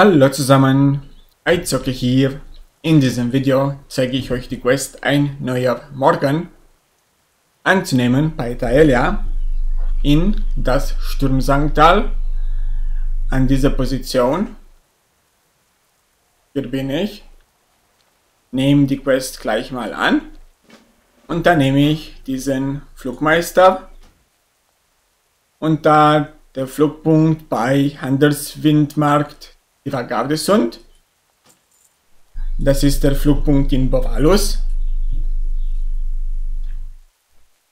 Hallo zusammen, iZocke hier. In diesem Video zeige ich euch die Quest Ein neuer Morgen anzunehmen bei Taelia in das Sturmsangtal. An dieser Position, hier bin ich, nehme die Quest gleich mal an und dann nehme ich diesen Flugmeister und da der Flugpunkt bei Handelswindmarkt Vagabondesund. Das ist der Flugpunkt in Bovalos.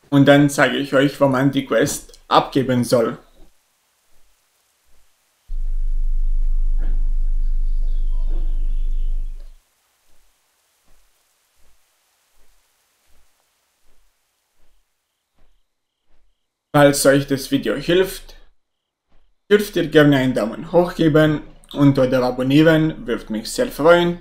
Und dann zeige ich euch, wo man die Quest abgeben soll. Falls euch das Video hilft, dürft ihr gerne einen Daumen hoch geben. Und oder abonnieren würde mich sehr freuen.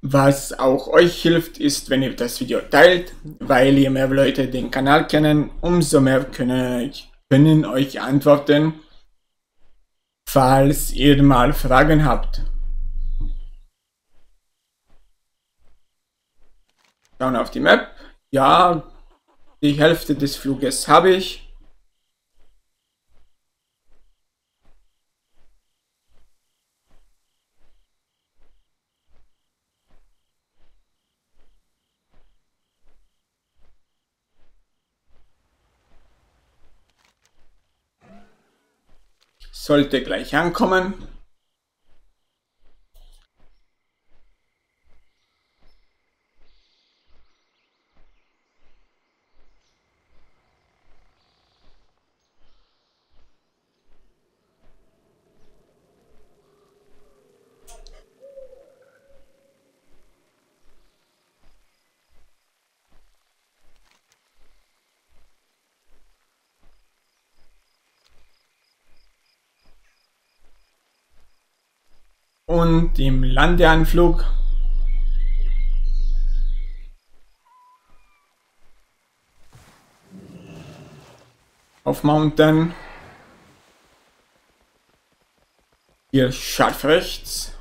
Was auch euch hilft, ist, wenn ihr das Video teilt, weil je mehr Leute den Kanal kennen, umso mehr können euch antworten, falls ihr mal Fragen habt. Schauen auf die Map. Ja, die Hälfte des Fluges habe ich. Sollte gleich ankommen. Und im Landeanflug auf Mountain hier scharf rechts.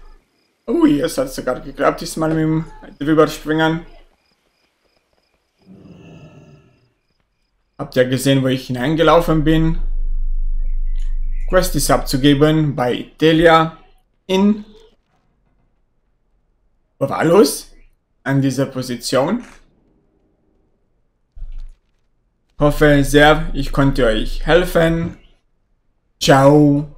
Ui, es hat sogar geklappt, diesmal mit dem Drüberspringen. Habt ihr gesehen, wo ich hineingelaufen bin? Quest ist abzugeben bei Delia in Bovalos an dieser Position. Hoffe sehr, ich konnte euch helfen. Ciao.